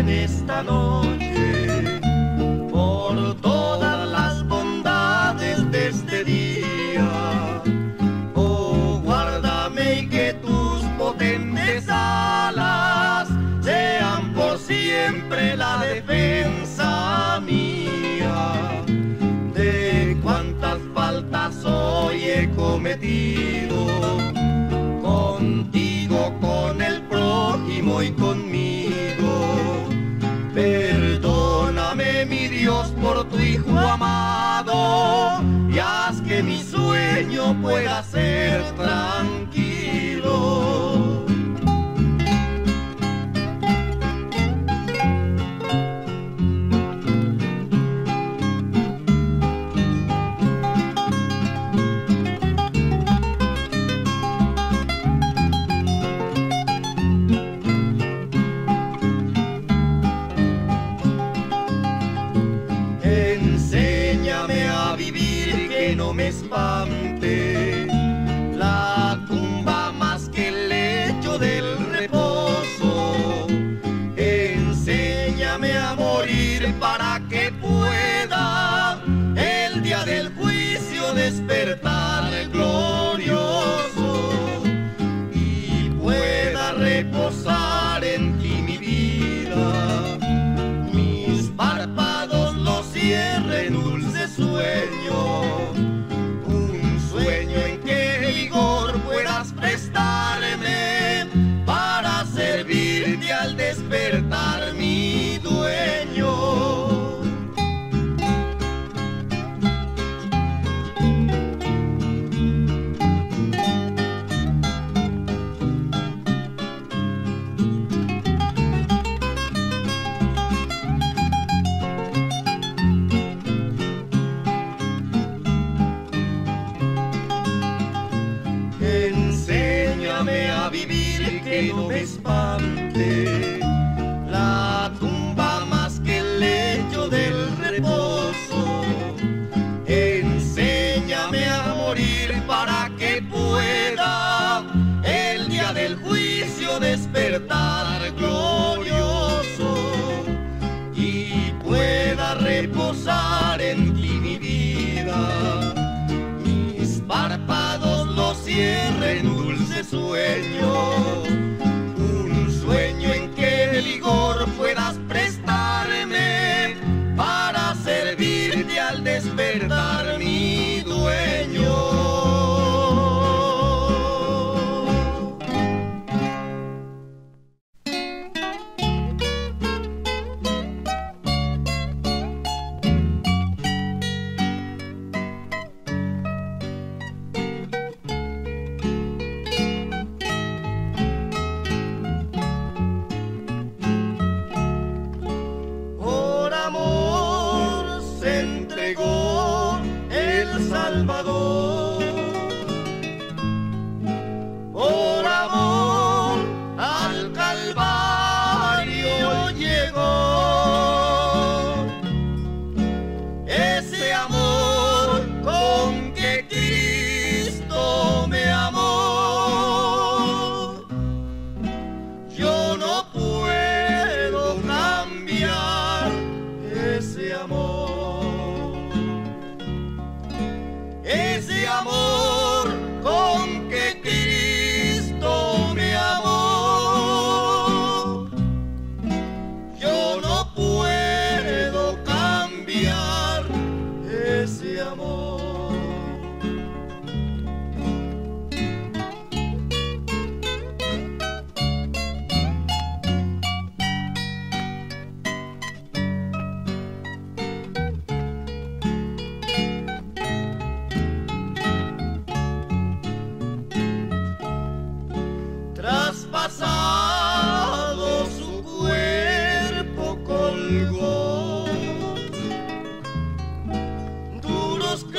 en esta noche, por todas las bondades de este día. Oh, guárdame y que tus potentes alas sean por siempre la defensa mía de cuantas faltas hoy he cometido, contigo, con el prójimo y conmigo. Perdóname, mi Dios, por tu Hijo amado, y haz que mi sueño pueda ser tranquilo. Espante la tumba más que el lecho del reposo. Enséñame a morir para que pueda el día del juicio despertar glorioso y pueda reposar en ti mi vida. Mis párpados los cierre en dulce sueño, para servirte al despertar mi dueño. Que no me espante la tumba más que el lecho del reposo. Enséñame a morir para que pueda el día del juicio despertar glorioso y pueda reposar en ti mi vida. Mis párpados los cierre en dulce sueño, puedas prestarme para servirte al despertar mi dueño. Let's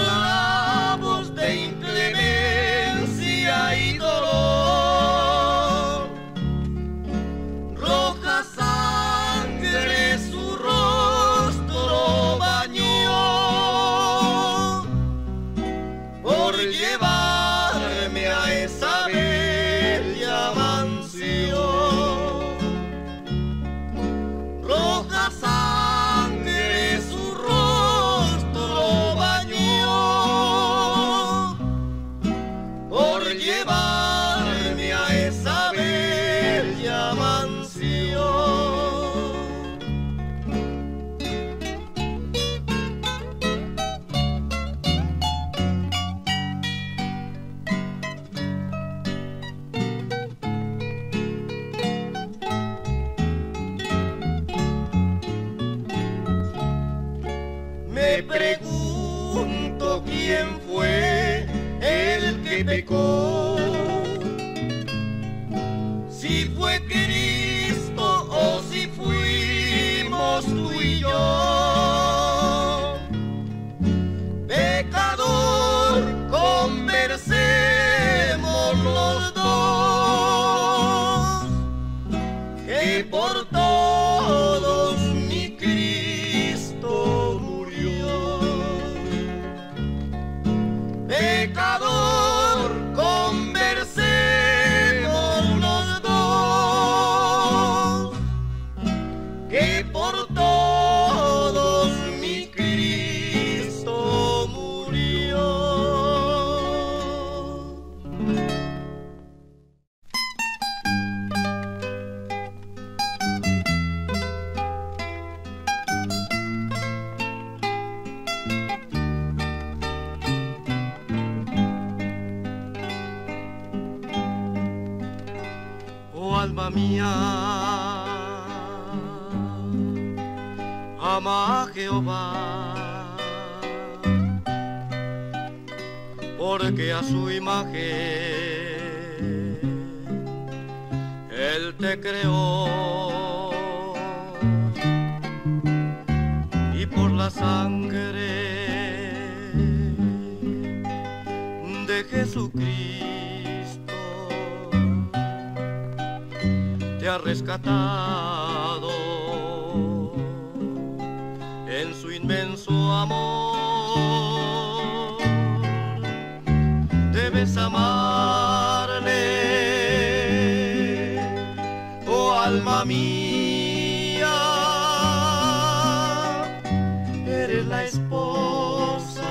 go. recuerdo quién fue el que pecó, si fue Cristo o si fuimos tú y yo. Pecador, conversemos los dos, que por todos mi Cristo murió. Pecador, conversemos los dos, que por todos mi Cristo murió. Alma mía, ama a Jehová, porque a su imagen Él te creó, y por la sangre de Jesucristo te ha rescatado en su inmenso amor. Debes amarle, oh alma mía, eres la esposa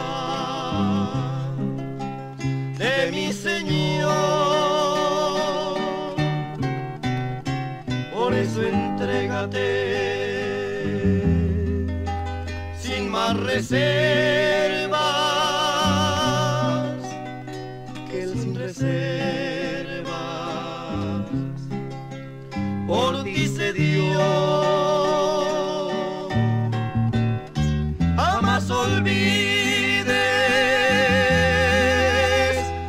de mi Señor. Entrégate sin más reservas, que él sin reservas por ti se dio. Jamás olvides,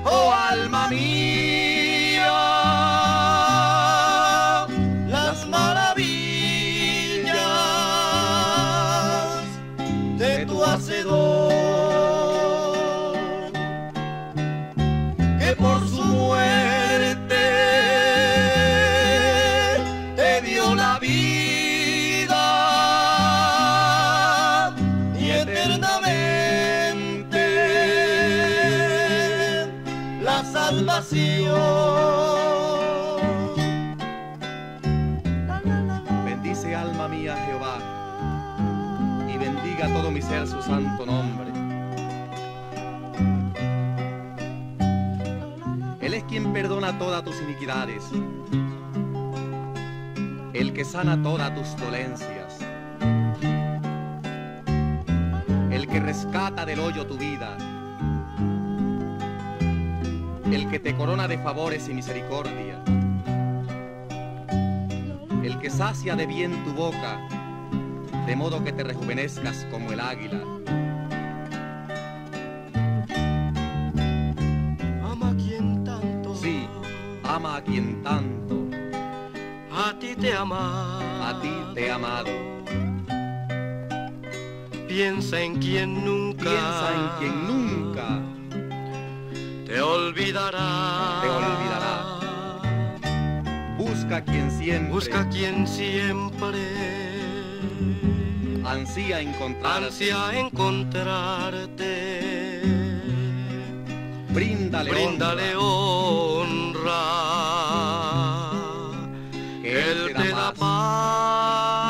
oh alma mía, que por su muerte te dio la vida y eternamente la salvación. Bendice alma mía Jehová, bendiga todo mi ser su santo nombre. Él es quien perdona todas tus iniquidades, el que sana todas tus dolencias, el que rescata del hoyo tu vida, el que te corona de favores y misericordia, el que sacia de bien tu boca, de modo que te rejuvenezcas como el águila. Ama a quien tanto. Sí, ama a quien tanto. A ti te he amado. A ti te he amado. Piensa en quien nunca. Piensa en quien nunca. Te olvidará. Te olvidará. Busca a quien siempre. Busca a quien siempre. Ansía encontrarte. Ansía encontrarte. Bríndale, bríndale honra, que Él te da paz.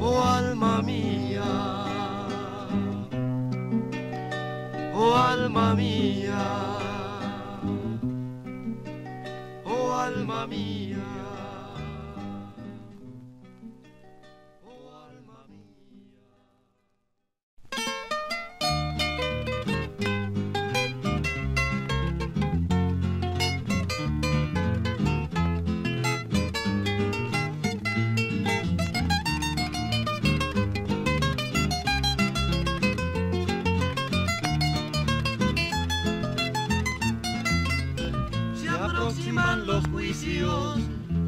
Oh alma mía, oh alma mía, oh alma mía.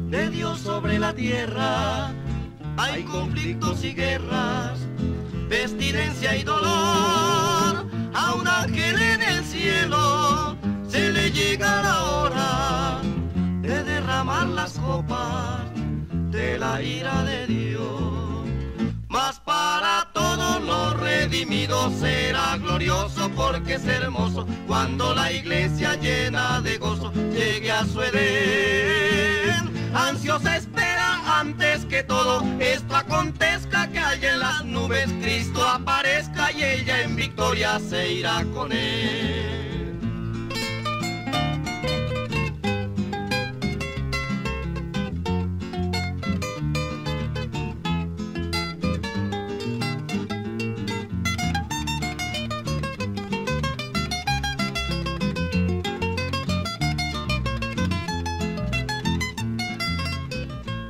de Dios sobre la tierra. Hay conflictos y guerras, pestilencia y dolor. A un ángel en el cielo se le llega la hora de derramar las copas de la ira de Dios. Mas para todos los redimidos será glorioso, porque es hermoso cuando la iglesia llena de gozo llegue a su Edén. Ansiosa espera antes que todo esto acontezca, que allá en las nubes Cristo aparezca y ella en victoria se irá con él.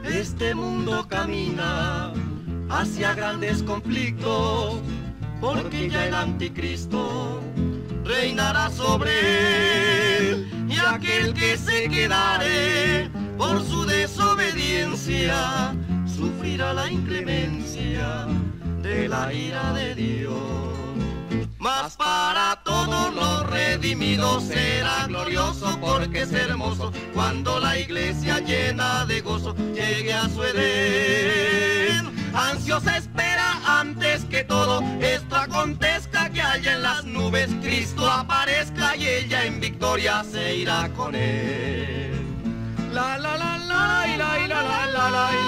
Este mundo camina hacia grandes conflictos, porque ya el anticristo reinará sobre él, y aquel que se quedare por su desobediencia sufrirá la inclemencia de la ira de Dios. Mas para todos los redimidos será glorioso, porque es hermoso cuando la iglesia llena de gozo llegue a su Edén. Ansiosa espera antes que todo esto acontezca, que allá en las nubes Cristo aparezca y ella en victoria se irá con él. La la la la la la la la la la la la.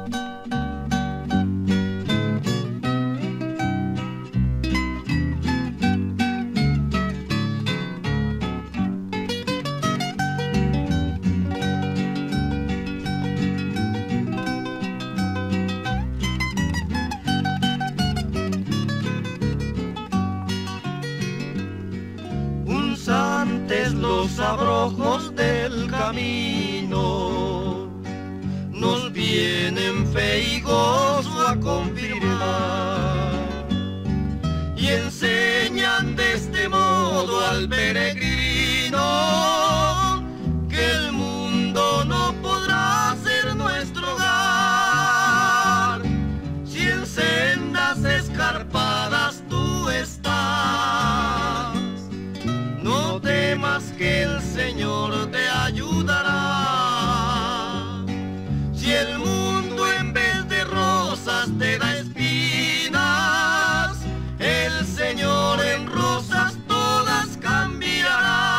Los abrojos del camino nos vienen fe y gozo a confirmar, y enseñan de este modo al peregrino que el mundo no podrá ser nuestro hogar si en sendas escarpadas tú estás. No temas que el Señor te ayudará. Si el mundo en vez de rosas te da espinas, el Señor en rosas todas cambiará.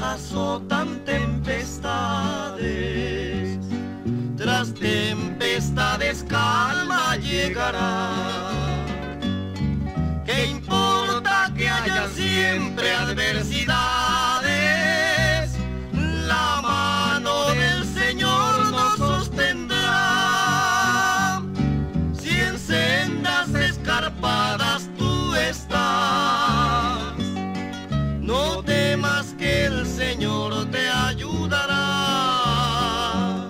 Azotan tempestades, tras tempestades calma llegará. ¿Qué importa que haya siempre adversidades? La mano del Señor nos sostendrá. Si en sendas escarpadas tú estás, no temas que el Señor te ayudará.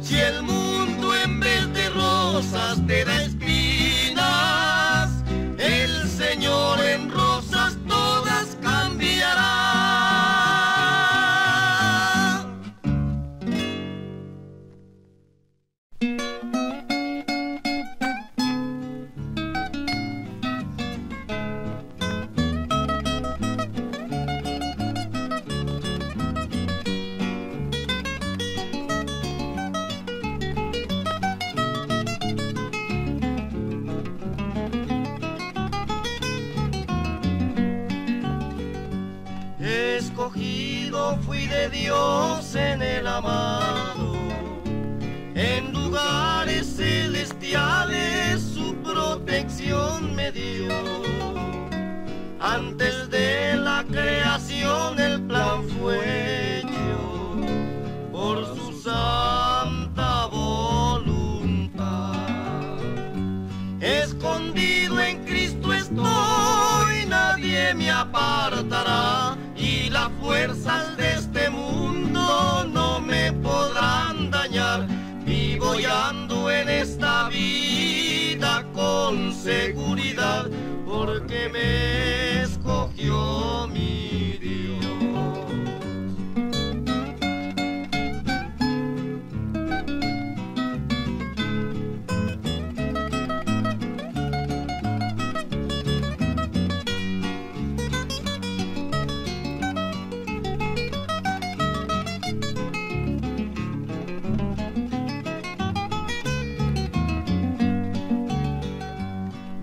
Si el mundo en vez de rosas te da espinas, el Señor en rosas todas cambiará. Escogido fui de Dios en el amado, en lugares celestiales su protección me dio. Antes de la creación el plan fue hecho por su santa voluntad. Escondido en Cristo estoy, nadie me apartará, y las fuerzas de este mundo no me podrán dañar. Vivo y ando en esta vida con seguridad, porque me escogió mi Dios.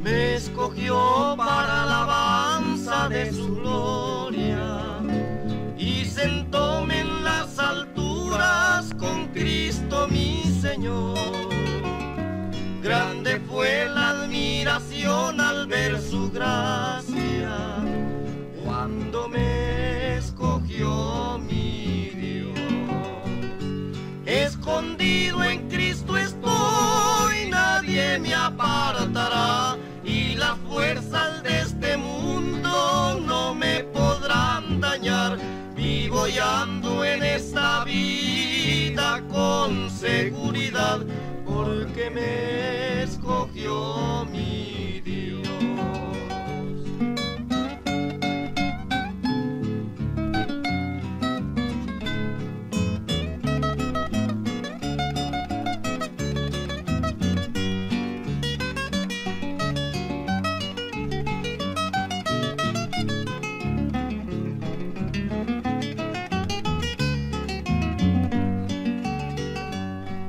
Me escogió para alabanza de su gloria y sentóme en las alturas con Cristo mi Señor. Grande fue la admiración al ver su gracia cuando me escogió mi Dios. Escondido en Cristo estoy, nadie me apartará, y las fuerzas de este mundo no me podrán dañar. Vivo y ando en esta vida con seguridad, porque me escogió mi Dios.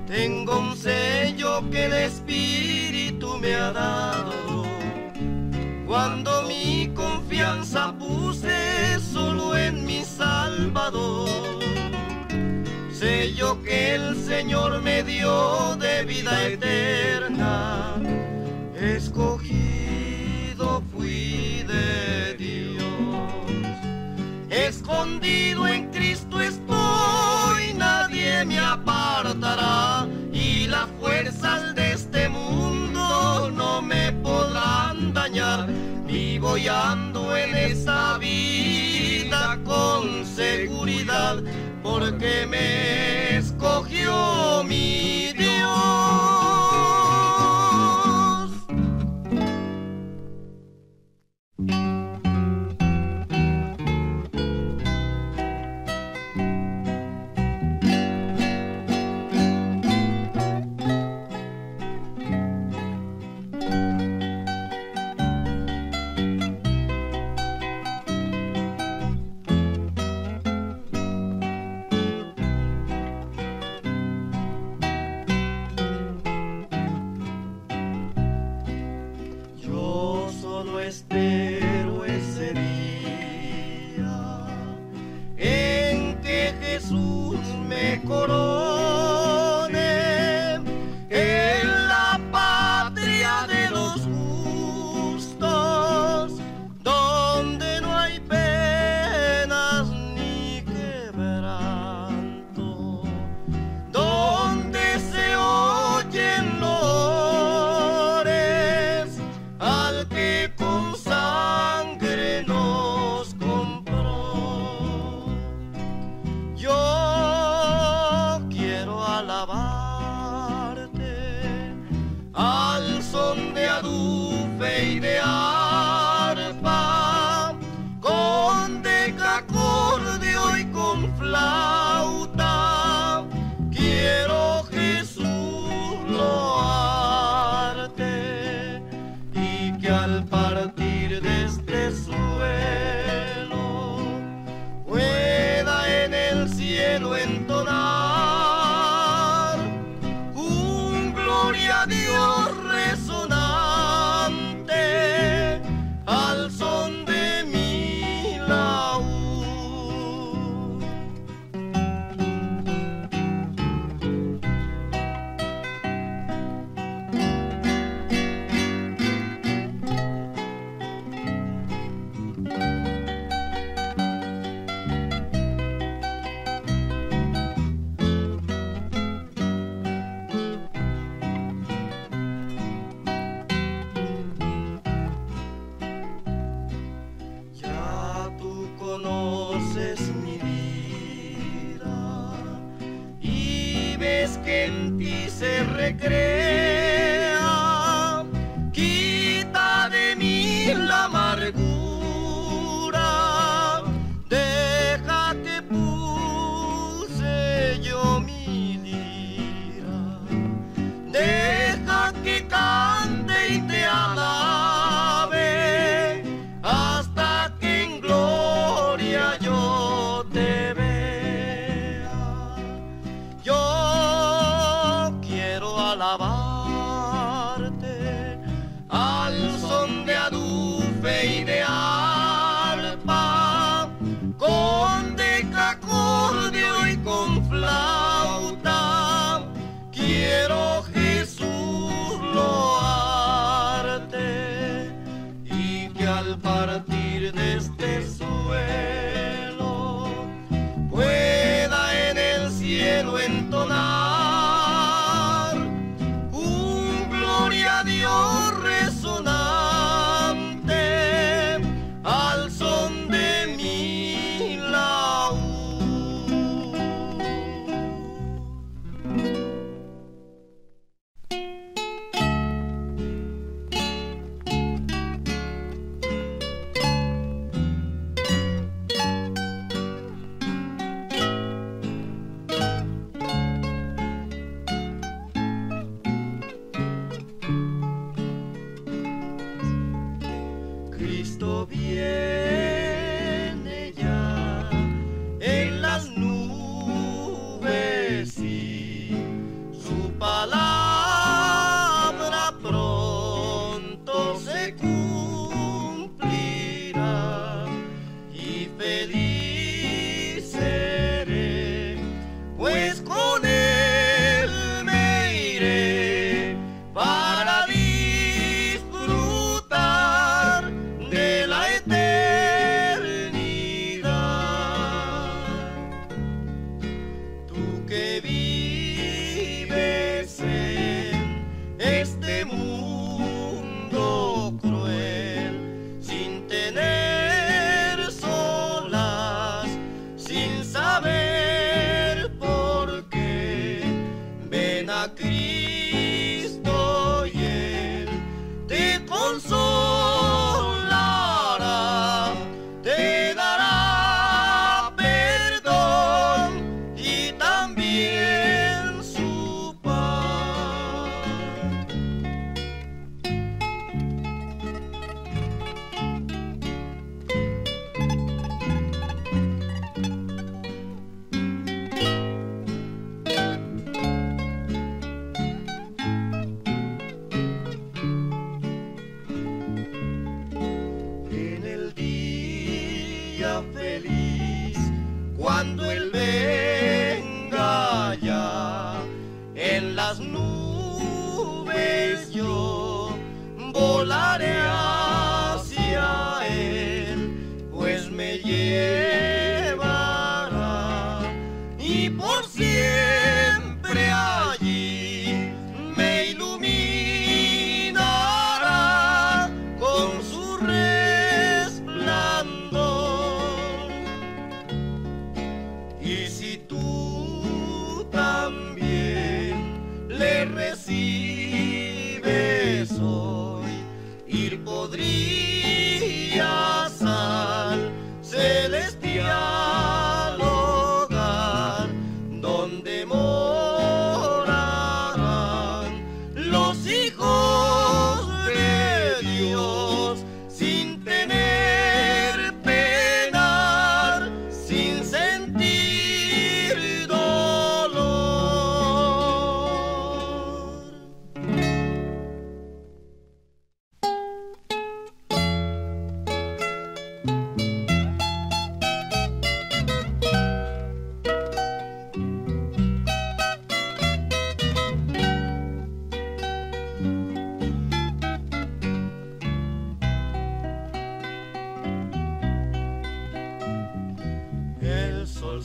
Tengo un sello que el Espíritu me ha dado, cuando mi confianza puse solo en mi Salvador. Sello que el Señor me dio de vida eterna, escogido fui de Dios. Escondido en Cristo estoy, nadie me apartará, y las fuerzas de este mundo no me podrán dañar. Vivo y ando en esta vida con seguridad, porque me escogió mi Dios. Al que con recrea, quita de mí la amargura, deja que puse yo mi lira, deja que cante y te alabe, hasta que en gloria yo te vea. Yo quiero alabarte al son de adufe y de arpa, con decacordeo y con flauta. Quiero, Jesús, loarte, y que al partir de este suelo pueda en el cielo entonar Dios resonante al son de mi laúd. Cristo viene ya en las nubes y su palabra pronto se cumplirá, y feliz seré, pues con él me iré para Cristo, y él te consolará, te dará perdón y también su paz. Feliz, cuando él venga ya, en las nubes yo volaré hacia él, pues me llevará y por siempre allí me iluminará con su resplandor. Y si tú también le recibes hoy, ir podrías al celestial hogar, donde morarán los hijos de Dios sin tener penar, sin sentir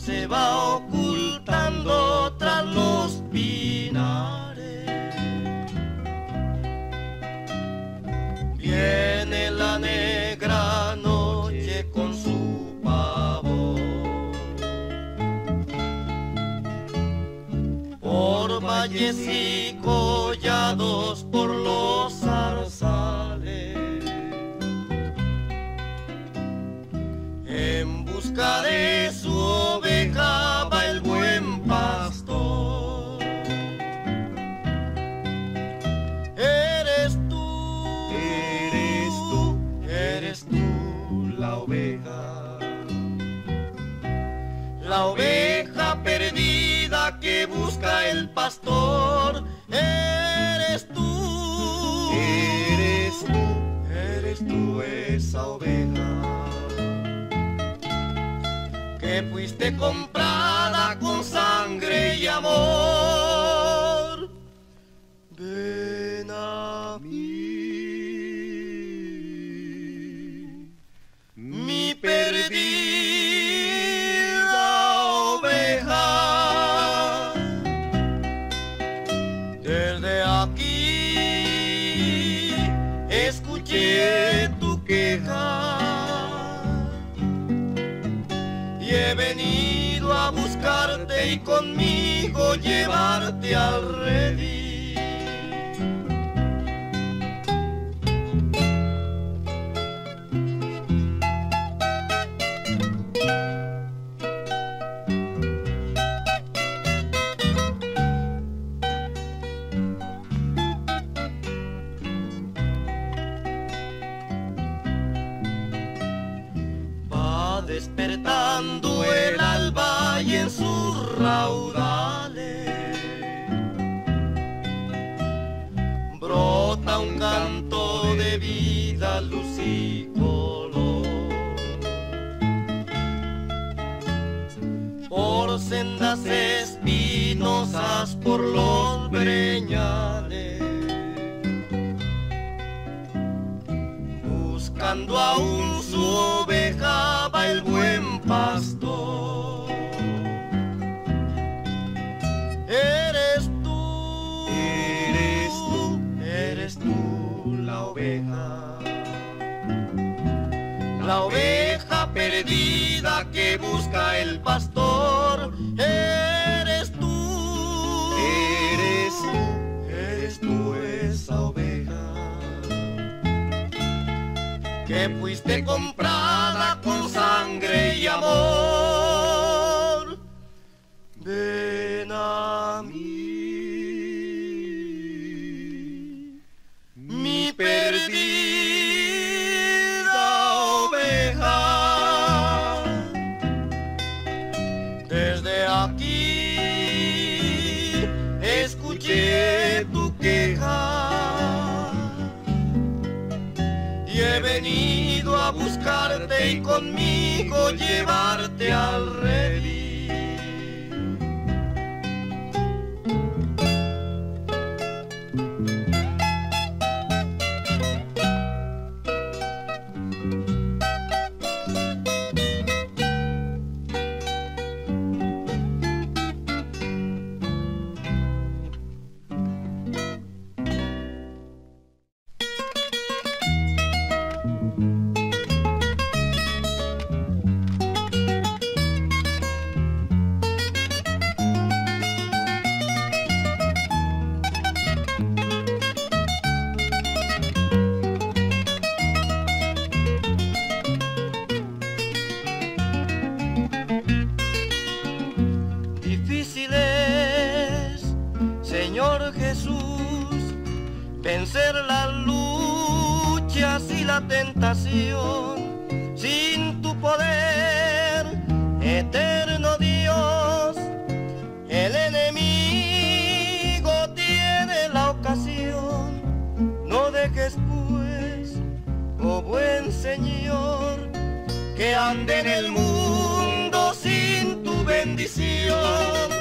se va ocultando tras los pinares. Viene la negra noche con su pavor, por valles bueyes y collados por los zarzales, en busca de su oveja va el buen pastor. Eres tú, eres tú, eres tú la oveja, la oveja perdida que busca el pastor. Eres tú, eres tú, eres tú esa oveja que fuiste comprada con sangre y amor. Ven a mí, mi perdido. Aquí escuché tu queja y he venido a buscarte y conmigo llevarte al redil. Despertando el alba y en sus raudales brota un canto de vida, luz y color. Por sendas espinosas, por los breñales, buscando aún su oveja va el buen pastor. Eres tú, eres tú, eres tú la oveja, la oveja perdida que busca el pastor. Eres tú, eres tú, eres tú esa oveja que fuiste comprada con sangre y amor. Ven a mí, mi perdida oveja. Desde aquí escuché tu queja. He venido a buscarte y conmigo llevarte al redil. Sin tu poder, eterno Dios, el enemigo tiene la ocasión. No dejes pues, oh buen Señor, que ande en el mundo sin tu bendición,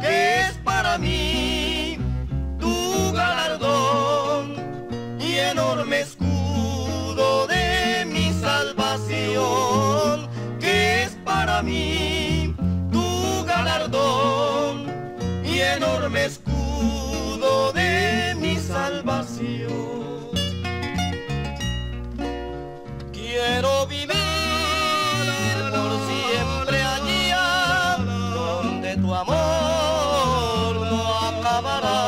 que es para mí tu galardón y enorme escudo de salvación, que es para mí tu galardón y enorme escudo de mi salvación. Quiero vivir por siempre allá donde tu amor no acabará.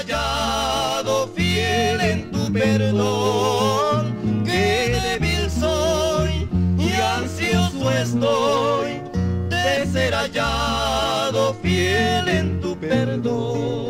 hallado fiel en tu perdón. Qué débil soy y ansioso estoy de ser hallado fiel en tu perdón.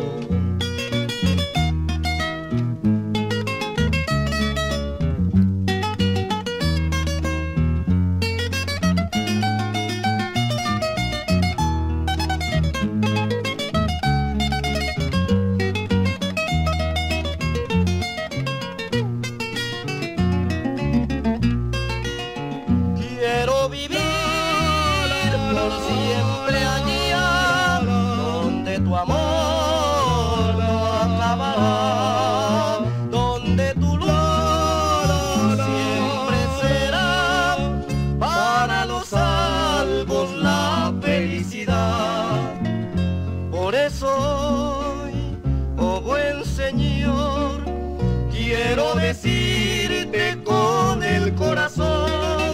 Decirte con el corazón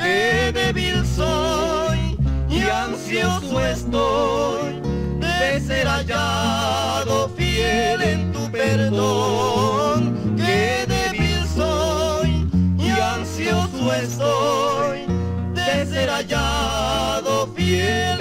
que débil soy y ansioso estoy de ser hallado fiel en tu perdón. Que débil soy y ansioso estoy de ser hallado fiel.